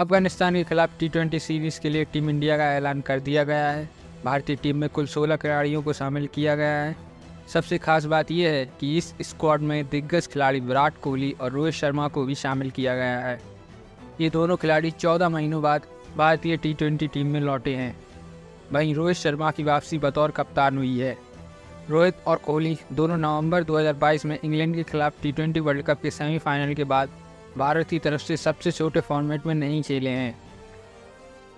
अफगानिस्तान के खिलाफ टी20 सीरीज़ के लिए टीम इंडिया का ऐलान कर दिया गया है। भारतीय टीम में कुल 16 खिलाड़ियों को शामिल किया गया है। सबसे खास बात यह है कि इस स्क्वाड में दिग्गज खिलाड़ी विराट कोहली और रोहित शर्मा को भी शामिल किया गया है। ये दोनों खिलाड़ी 14 महीनों बाद भारतीय टी20 टीम में लौटे हैं। वहीं रोहित शर्मा की वापसी बतौर कप्तान हुई है। रोहित और कोहली दोनों नवंबर 2022 में इंग्लैंड के खिलाफ टी20 वर्ल्ड कप के सेमीफाइनल के बाद भारत की तरफ से सबसे छोटे फॉर्मेट में नहीं खेले हैं।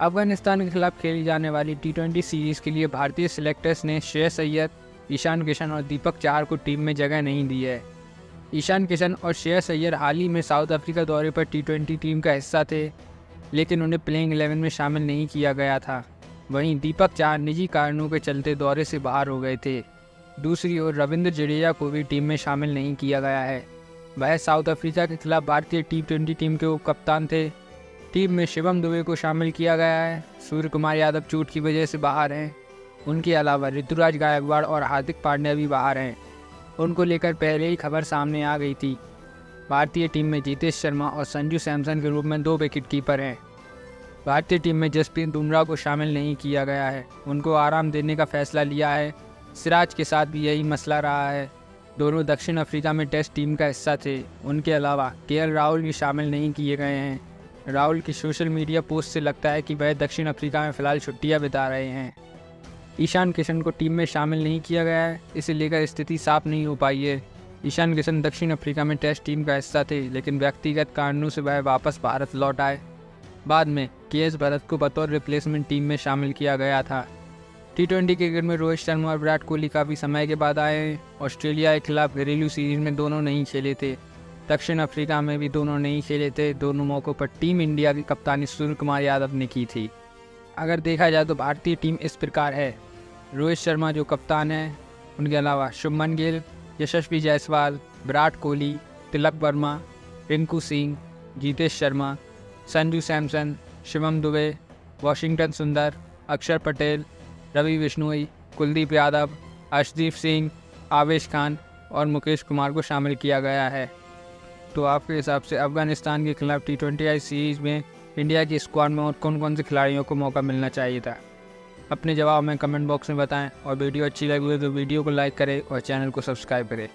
अफगानिस्तान के खिलाफ खेली जाने वाली टी20 सीरीज़ के लिए भारतीय सिलेक्टर्स ने श्रेयस अय्यर, ईशान किशन और दीपक चाहर को टीम में जगह नहीं दी है। ईशान किशन और श्रेयस अय्यर हाल ही में साउथ अफ्रीका दौरे पर टी20 टीम का हिस्सा थे, लेकिन उन्हें प्लेइंग 11 में शामिल नहीं किया गया था। वहीं दीपक चाहर निजी कारणों के चलते दौरे से बाहर हो गए थे। दूसरी ओर रविंद्र जडेजा को भी टीम में शामिल नहीं किया गया है। वह साउथ अफ्रीका के खिलाफ भारतीय टी20 टीम के उप कप्तान थे। टीम में शिवम दुबे को शामिल किया गया है। सूर्य कुमार यादव चोट की वजह से बाहर हैं। उनके अलावा ऋतुराज गायकवाड़ और हार्दिक पांड्या भी बाहर हैं। उनको लेकर पहले ही खबर सामने आ गई थी। भारतीय टीम में जीतेश शर्मा और संजू सैमसन के रूप में 2 विकेटकीपर हैं। भारतीय टीम में जसप्रीत बुमराह को शामिल नहीं किया गया है। उनको आराम देने का फैसला लिया है। सिराज के साथ भी यही मसला रहा है। दोनों दक्षिण अफ्रीका में टेस्ट टीम का हिस्सा थे। उनके अलावा केएल राहुल भी शामिल नहीं किए गए हैं। राहुल की सोशल मीडिया पोस्ट से लगता है कि वह दक्षिण अफ्रीका में फ़िलहाल छुट्टियां बिता रहे हैं। ईशान किशन को टीम में शामिल नहीं किया गया है। इसे लेकर स्थिति साफ नहीं हो पाई है। ईशान किशन दक्षिण अफ्रीका में टेस्ट टीम का हिस्सा थे, लेकिन व्यक्तिगत कारणों से वह वापस भारत लौट आए। बाद में के एस भरत को बतौर रिप्लेसमेंट टीम में शामिल किया गया था। टी20 क्रिकेट में रोहित शर्मा और विराट कोहली काफ़ी समय के बाद आए हैं। ऑस्ट्रेलिया के खिलाफ घरेलू सीरीज में दोनों नहीं खेले थे। दक्षिण अफ्रीका में भी दोनों नहीं खेले थे। दोनों मौक़ों पर टीम इंडिया की कप्तानी सूर्य कुमार यादव ने की थी। अगर देखा जाए तो भारतीय टीम इस प्रकार है: रोहित शर्मा जो कप्तान है, उनके अलावा शुभमन गिल, यशस्वी जायसवाल, विराट कोहली, तिलक वर्मा, रिंकू सिंह, जीतेश शर्मा, संजू सैमसन, शिवम दुबे, वॉशिंगटन सुंदर, अक्षर पटेल, रवि बिश्नोई, कुलदीप यादव, अर्षदीप सिंह, आवेश खान और मुकेश कुमार को शामिल किया गया है। तो आपके हिसाब से अफगानिस्तान के खिलाफ टी20 सीरीज़ में इंडिया की स्क्वाड में और कौन कौन से खिलाड़ियों को मौका मिलना चाहिए था? अपने जवाब हमें कमेंट बॉक्स में बताएं और वीडियो अच्छी लगी हो तो वीडियो को लाइक करें और चैनल को सब्सक्राइब करें।